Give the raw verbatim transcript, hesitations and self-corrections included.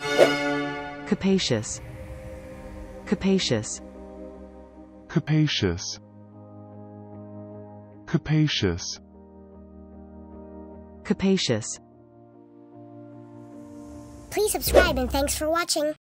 Capacious. Capacious. Capacious. Capacious. Capacious. Please subscribe and thanks for watching.